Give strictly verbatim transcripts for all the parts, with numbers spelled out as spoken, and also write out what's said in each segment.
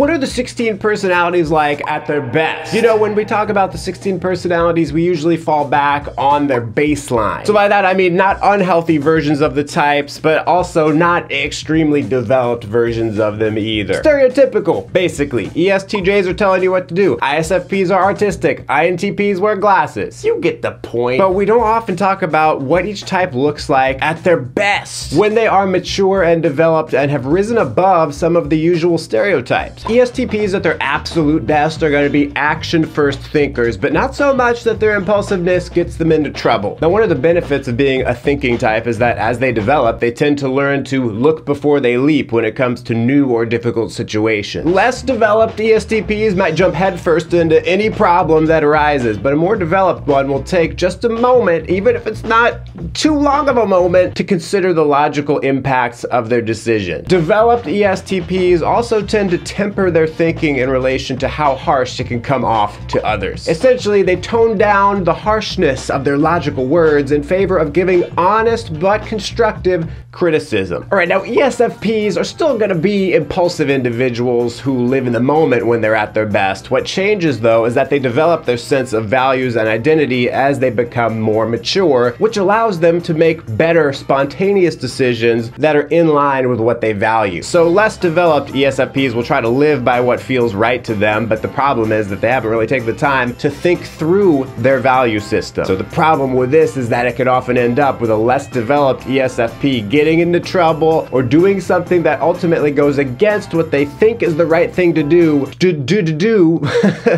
What are the sixteen personalities like at their best? You know, when we talk about the sixteen personalities, we usually fall back on their baseline. So by that, I mean not unhealthy versions of the types, but also not extremely developed versions of them either. Stereotypical, basically. E S T Js are telling you what to do. I S F Ps are artistic. I N T Ps wear glasses. You get the point. But we don't often talk about what each type looks like at their best, when they are mature and developed and have risen above some of the usual stereotypes. E S T Ps at their absolute best are going to be action-first thinkers, but not so much that their impulsiveness gets them into trouble. Now, one of the benefits of being a thinking type is that as they develop, they tend to learn to look before they leap when it comes to new or difficult situations. Less developed E S T Ps might jump headfirst into any problem that arises, but a more developed one will take just a moment, even if it's not too long of a moment, to consider the logical impacts of their decision. Developed E S T Ps also tend to temper their thinking in relation to how harsh it can come off to others. Essentially, they tone down the harshness of their logical words in favor of giving honest but constructive criticism. All right, now E S F Ps are still going to be impulsive individuals who live in the moment when they're at their best. What changes, though, is that they develop their sense of values and identity as they become more mature, which allows them to make better spontaneous decisions that are in line with what they value. So less developed E S F Ps will try to live by what feels right to them, but the problem is that they haven't really taken the time to think through their value system. So the problem with this is that it could often end up with a less developed E S F P getting into trouble or doing something that ultimately goes against what they think is the right thing to do, do, do, do, do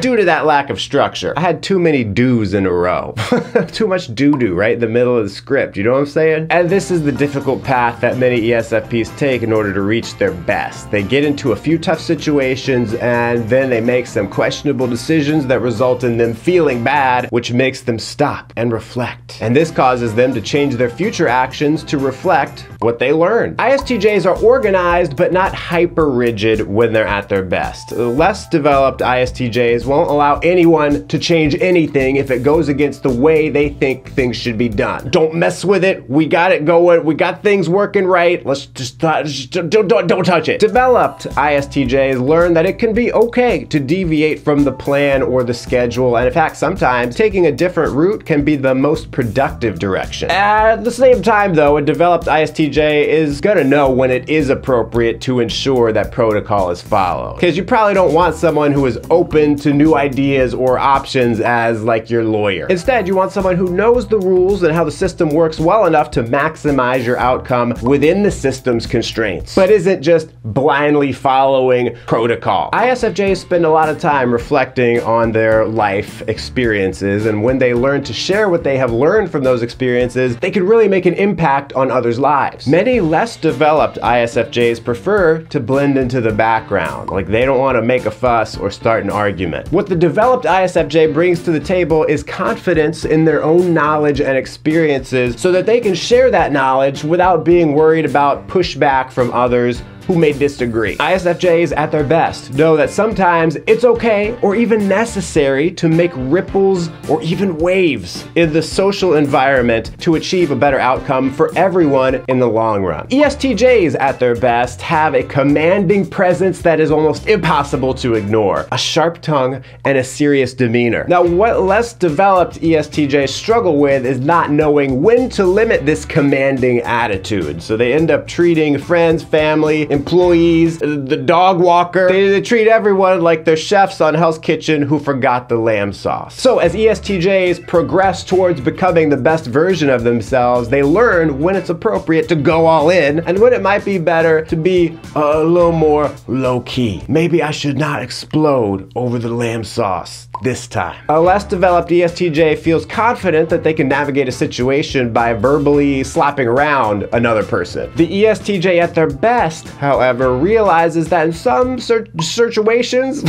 due to that lack of structure. I had too many do's in a row. Too much doo-doo right in the middle of the script, you know what I'm saying? And this is the difficult path that many E S F Ps take in order to reach their best. They get into a few tough situations and then they make some questionable decisions that result in them feeling bad, which makes them stop and reflect. And this causes them to change their future actions to reflect what they learned. I S T Js are organized but not hyper-rigid when they're at their best. Less developed I S T Js won't allow anyone to change anything if it goes against the way they think things should be done. Don't mess with it. We got it going. We got things working right. Let's just, just don't, don't, don't touch it. Developed I S T Js learn that it can be okay to deviate from the plan or the schedule. And in fact, sometimes taking a different route can be the most productive direction. At the same time, though, a developed I S T J is going to know when it is appropriate to ensure that protocol is followed. Because you probably don't want someone who is open to new ideas or options as like your lawyer. Instead, you want someone who knows the rules and how the system works well enough to maximize your outcome within the system's constraints, but isn't just blindly following protocol. I S F Js spend a lot of time reflecting on their life experiences, and when they learn to share what they have learned from those experiences, they can really make an impact on others' lives. Many less developed I S F Js prefer to blend into the background, like they don't want to make a fuss or start an argument. What the developed I S F J brings to the table is confidence in their own knowledge and experiences so that they can share that knowledge without being worried about pushback from others who may disagree. I S F Js at their best know that sometimes it's okay or even necessary to make ripples or even waves in the social environment to achieve a better outcome for everyone in the long run. E S T Js at their best have a commanding presence that is almost impossible to ignore, a sharp tongue and a serious demeanor. Now, what less developed E S T Js struggle with is not knowing when to limit this commanding attitude. So they end up treating friends, family, employees, the dog walker. They, they treat everyone like they're chefs on Hell's Kitchen who forgot the lamb sauce. So as E S T Js progress towards becoming the best version of themselves, they learn when it's appropriate to go all in and when it might be better to be a little more low-key. Maybe I should not explode over the lamb sauce this time. A less developed E S T J feels confident that they can navigate a situation by verbally slapping around another person. The E S T J at their best, however, realizes that in some situations,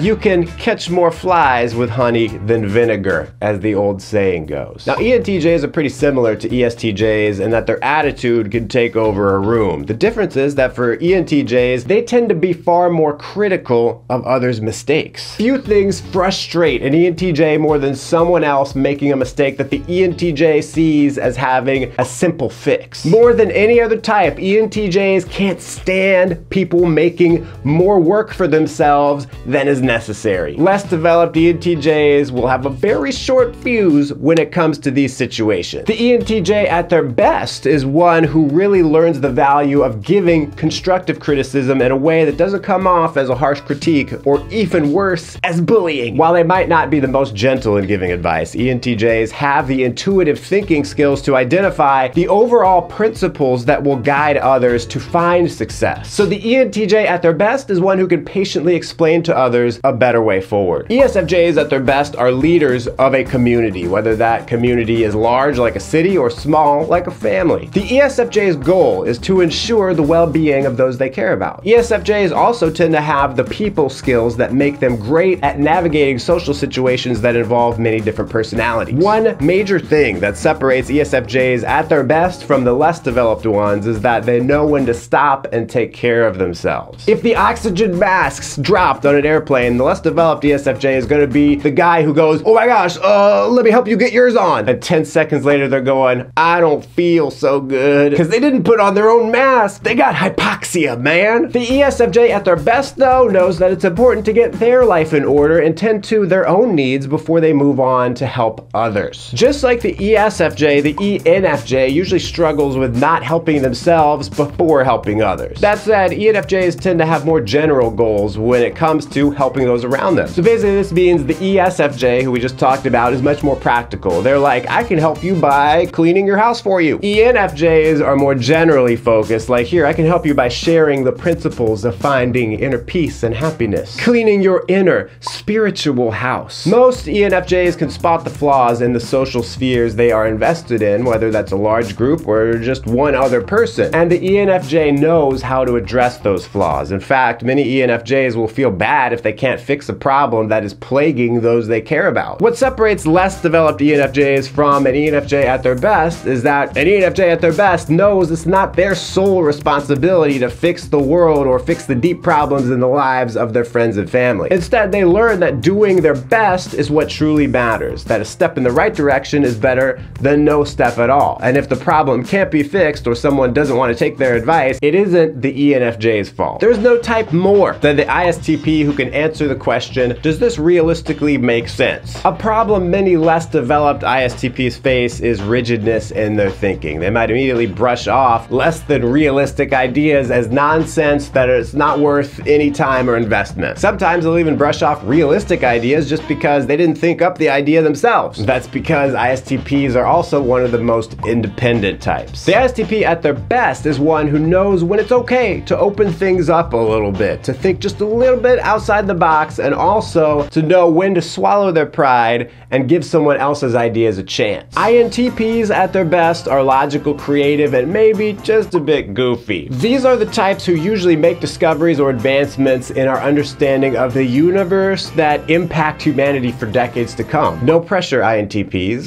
you can catch more flies with honey than vinegar, as the old saying goes. Now, E N T Js are pretty similar to E S T Js in that their attitude can take over a room. The difference is that for E N T Js, they tend to be far more critical of others' mistakes. Few things frustrate an E N T J more than someone else making a mistake that the E N T J sees as having a simple fix. More than any other type, E N T Js can't stand and people making more work for themselves than is necessary. Less developed E N T Js will have a very short fuse when it comes to these situations. The E N T J at their best is one who really learns the value of giving constructive criticism in a way that doesn't come off as a harsh critique or even worse, as bullying. While they might not be the most gentle in giving advice, E N T Js have the intuitive thinking skills to identify the overall principles that will guide others to find success. So the E N T J at their best is one who can patiently explain to others a better way forward. E S F Js at their best are leaders of a community, whether that community is large like a city or small like a family. The E S F J's goal is to ensure the well-being of those they care about. E S F Js also tend to have the people skills that make them great at navigating social situations that involve many different personalities. One major thing that separates E S F Js at their best from the less developed ones is that they know when to stop and take care of themselves. If the oxygen mask's dropped on an airplane, the less developed E S F J is going to be the guy who goes, "Oh my gosh, uh, let me help you get yours on." And ten seconds later, they're going, "I don't feel so good," because they didn't put on their own mask. They got hypoxia, man. The E S F J at their best, though, knows that it's important to get their life in order and tend to their own needs before they move on to help others. Just like the E S F J, the E N F J usually struggles with not helping themselves before helping others. That said, E N F Js tend to have more general goals when it comes to helping those around them. So basically this means the E S F J, who we just talked about, is much more practical. They're like, "I can help you by cleaning your house for you." E N F Js are more generally focused, like, "Here, I can help you by sharing the principles of finding inner peace and happiness, cleaning your inner spiritual house." Most E N F Js can spot the flaws in the social spheres they are invested in, whether that's a large group or just one other person. And the E N F J knows how to address those flaws. In fact, many E N F Js will feel bad if they can't fix a problem that is plaguing those they care about. What separates less developed E N F Js from an E N F J at their best is that an E N F J at their best knows it's not their sole responsibility to fix the world or fix the deep problems in the lives of their friends and family. Instead, they learn that doing their best is what truly matters, that a step in the right direction is better than no step at all. And if the problem can't be fixed or someone doesn't want to take their advice, it isn't the E N F J's fault. There's no type more than the I S T P who can answer the question, does this realistically make sense? A problem many less developed I S T Ps face is rigidness in their thinking. They might immediately brush off less than realistic ideas as nonsense that it's not worth any time or investment. Sometimes they'll even brush off realistic ideas just because they didn't think up the idea themselves. That's because I S T Ps are also one of the most independent types. The I S T P at their best is one who knows when it's okay to open things up a little bit, to think just a little bit outside the box, and also to know when to swallow their pride and give someone else's ideas a chance. I N T Ps at their best are logical, creative, and maybe just a bit goofy. These are the types who usually make discoveries or advancements in our understanding of the universe that impact humanity for decades to come. No pressure, I N T Ps.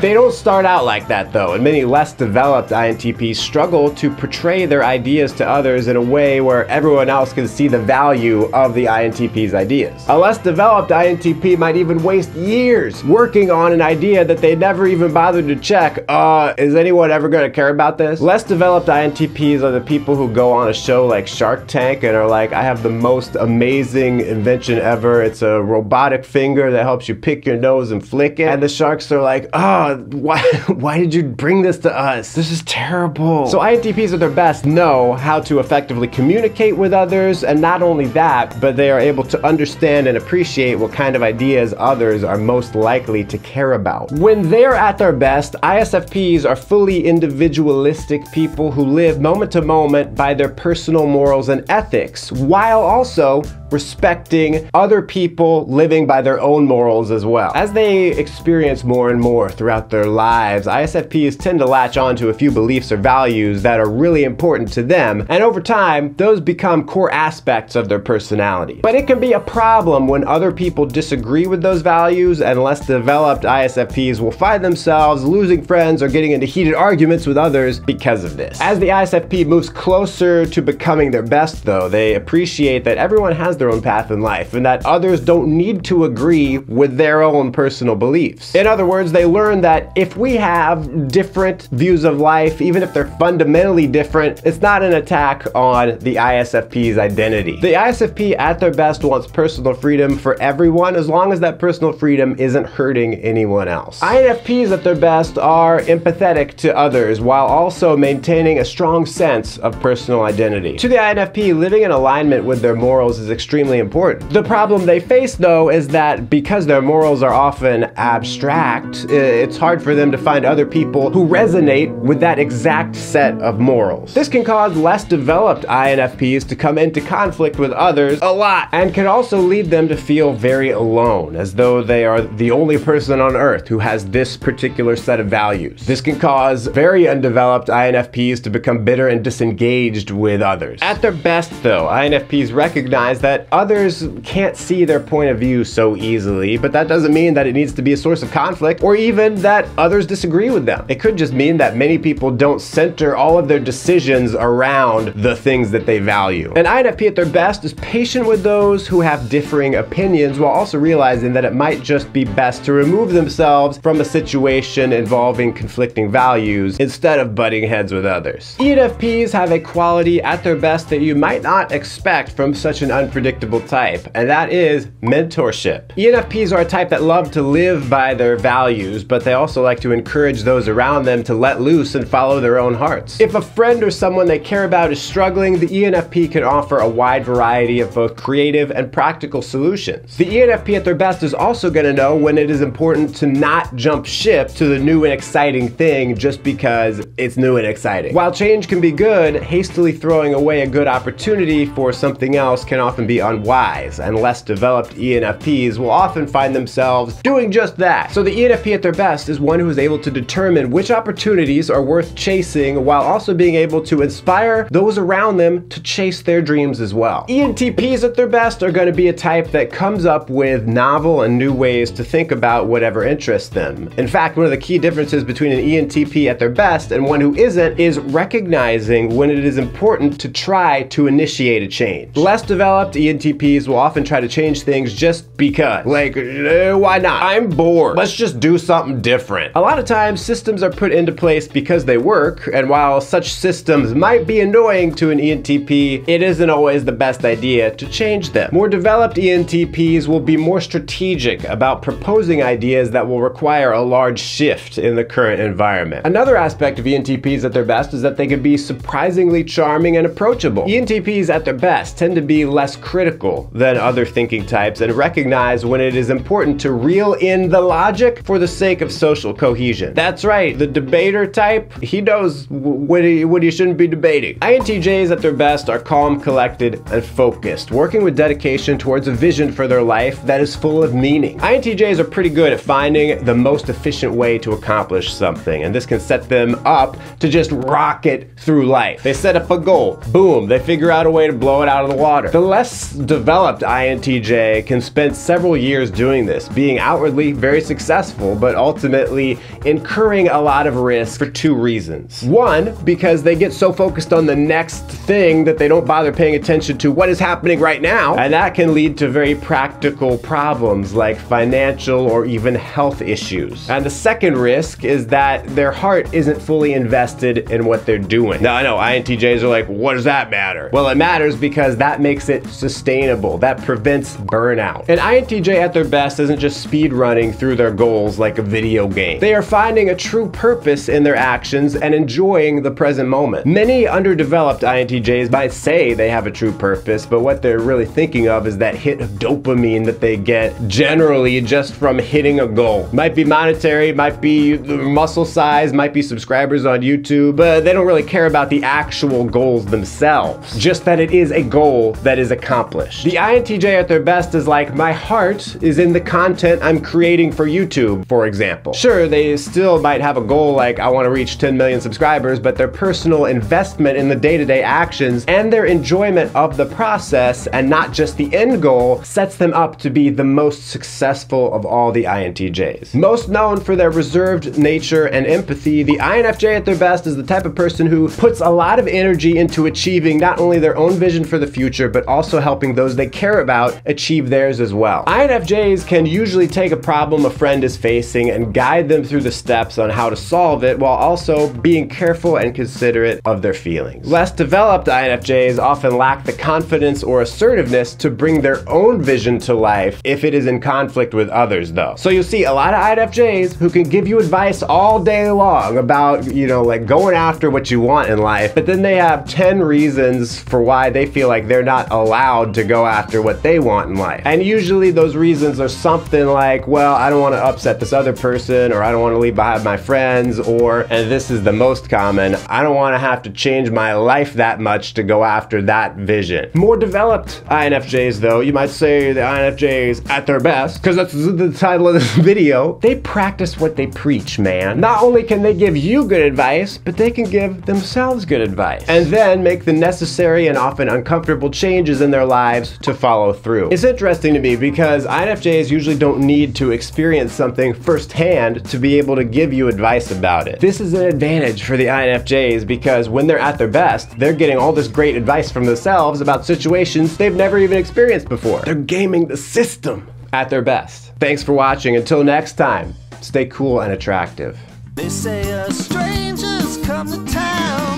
They don't start out like that though, and many less developed I N T Ps struggle to portray their ideas to others in a way where everyone else can see the value of the I N T P's ideas. A less developed I N T P might even waste years working on an idea that they never even bothered to check. Uh, is anyone ever gonna care about this? Less developed I N T Ps are the people who go on a show like Shark Tank and are like, "I have the most amazing invention ever. It's a robotic finger that helps you pick your nose and flick it." And the sharks are like, "Oh, why, why did you bring this to us? This is terrible." So I N T Ps at their best know how to effectively communicate with others, and not only that, but they are able to understand and appreciate what kind of ideas others are most likely to care about. When they're at their best, I S F Ps are fully individualistic people who live moment to moment by their personal morals and ethics, while also respecting other people living by their own morals as well. As they experience more and more throughout their lives, I S F Ps tend to latch on to a few beliefs or values that are really important to them, and over time, those become core aspects of their personality. But it can be a problem when other people disagree with those values, and less developed I S F Ps will find themselves losing friends or getting into heated arguments with others because of this. As the I S F P moves closer to becoming their best though, they appreciate that everyone has has their own path in life and that others don't need to agree with their own personal beliefs. In other words, they learn that if we have different views of life, even if they're fundamentally different, it's not an attack on the I S F P's identity. The I S F P at their best wants personal freedom for everyone as long as that personal freedom isn't hurting anyone else. I N F Ps at their best are empathetic to others while also maintaining a strong sense of personal identity. To the I N F P, living in alignment with their morals is extremely important. The problem they face though is that because their morals are often abstract, it's hard for them to find other people who resonate with that exact set of morals. This can cause less developed I N F Ps to come into conflict with others a lot and can also lead them to feel very alone, as though they are the only person on earth who has this particular set of values. This can cause very undeveloped I N F Ps to become bitter and disengaged with others. At their best though, I N F Ps recognize that others can't see their point of view so easily, but that doesn't mean that it needs to be a source of conflict or even that others disagree with them. It could just mean that many people don't center all of their decisions around the things that they value. An I N F P at their best is patient with those who have differing opinions while also realizing that it might just be best to remove themselves from a situation involving conflicting values instead of butting heads with others. E N F Ps have a quality at their best that you might not expect from such an unpredictable type, and that is mentorship. E N F Ps are a type that love to live by their values, but they also like to encourage those around them to let loose and follow their own hearts. If a friend or someone they care about is struggling, the E N F P can offer a wide variety of both creative and practical solutions. The E N F P at their best is also going to know when it is important to not jump ship to the new and exciting thing just because it's new and exciting. While change can be good, hastily throwing away a good opportunity for something else can often be unwise, and less developed E N F Ps will often find themselves doing just that. So the E N F P at their best is one who is able to determine which opportunities are worth chasing while also being able to inspire those around them to chase their dreams as well. E N T Ps at their best are going to be a type that comes up with novel and new ways to think about whatever interests them. In fact, one of the key differences between an E N T P at their best and one who isn't is recognizing when it is important to try to initiate a change. Less developed E N T Ps will often try to change things just because. Like, uh, why not? I'm bored. Let's just do something different. A lot of times, systems are put into place because they work, and while such systems might be annoying to an E N T P, it isn't always the best idea to change them. More developed E N T Ps will be more strategic about proposing ideas that will require a large shift in the current environment. Another aspect of E N T Ps at their best is that they can be surprisingly charming and approachable. E N T Ps at their best tend to be less critical than other thinking types and recognize when it is important to reel in the logic for the sake of social cohesion. That's right, the debater type, he knows what he, what he shouldn't be debating. I N T Js at their best are calm, collected, and focused, working with dedication towards a vision for their life that is full of meaning. I N T Js are pretty good at finding the most efficient way to accomplish something, and this can set them up to just rocket through life. They set up a goal, boom, they figure out a way to blow it out of the water. The less developed I N T J can spend several years doing this, being outwardly very successful, but ultimately incurring a lot of risk for two reasons. One, because they get so focused on the next thing that they don't bother paying attention to what is happening right now, and that can lead to very practical problems like financial or even health issues. And the second risk is that their heart isn't fully invested in what they're doing. Now, I know I N T Js are like, what does that matter? Well, it matters because that makes it sustainable. That prevents burnout. An I N T J at their best isn't just speed running through their goals like a video game. They are finding a true purpose in their actions and enjoying the present moment. Many underdeveloped I N T Js might say they have a true purpose, but what they're really thinking of is that hit of dopamine that they get generally just from hitting a goal. Might be monetary, might be muscle size, might be subscribers on YouTube, but they don't really care about the actual goals themselves. Just that it is a goal that is accomplished. The I N T J at their best is like, my heart is in the content I'm creating for YouTube, for example. Sure, they still might have a goal like, I want to reach ten million subscribers, but their personal investment in the day-to-day actions and their enjoyment of the process and not just the end goal sets them up to be the most successful of all the I N T Js. Most known for their reserved nature and empathy, the I N F J at their best is the type of person who puts a lot of energy into achieving not only their own vision for the future, but also helping those they care about achieve theirs as well. I N F Js can usually take a problem a friend is facing and guide them through the steps on how to solve it while also being careful and considerate of their feelings. Less developed I N F Js often lack the confidence or assertiveness to bring their own vision to life if it is in conflict with others though. So you'll see a lot of I N F Js who can give you advice all day long about, you know, like going after what you want in life, but then they have ten reasons for why they feel like they're not allowed to go after what they want in life. And usually those reasons are something like, well, I don't want to upset this other person, or I don't want to leave behind my friends, or, and this is the most common, I don't want to have to change my life that much to go after that vision. More developed I N F Js though, you might say the I N F Js at their best, because that's the title of this video, they practice what they preach, man. Not only can they give you good advice, but they can give themselves good advice and then make the necessary and often uncomfortable changes in their lives to follow through. It's interesting to me because I N F Js usually don't need to experience something firsthand to be able to give you advice about it. This is an advantage for the I N F Js because when they're at their best, they're getting all this great advice from themselves about situations they've never even experienced before. They're gaming the system at their best. Thanks for watching. Until next time, stay cool and attractive. They say a stranger's come to town.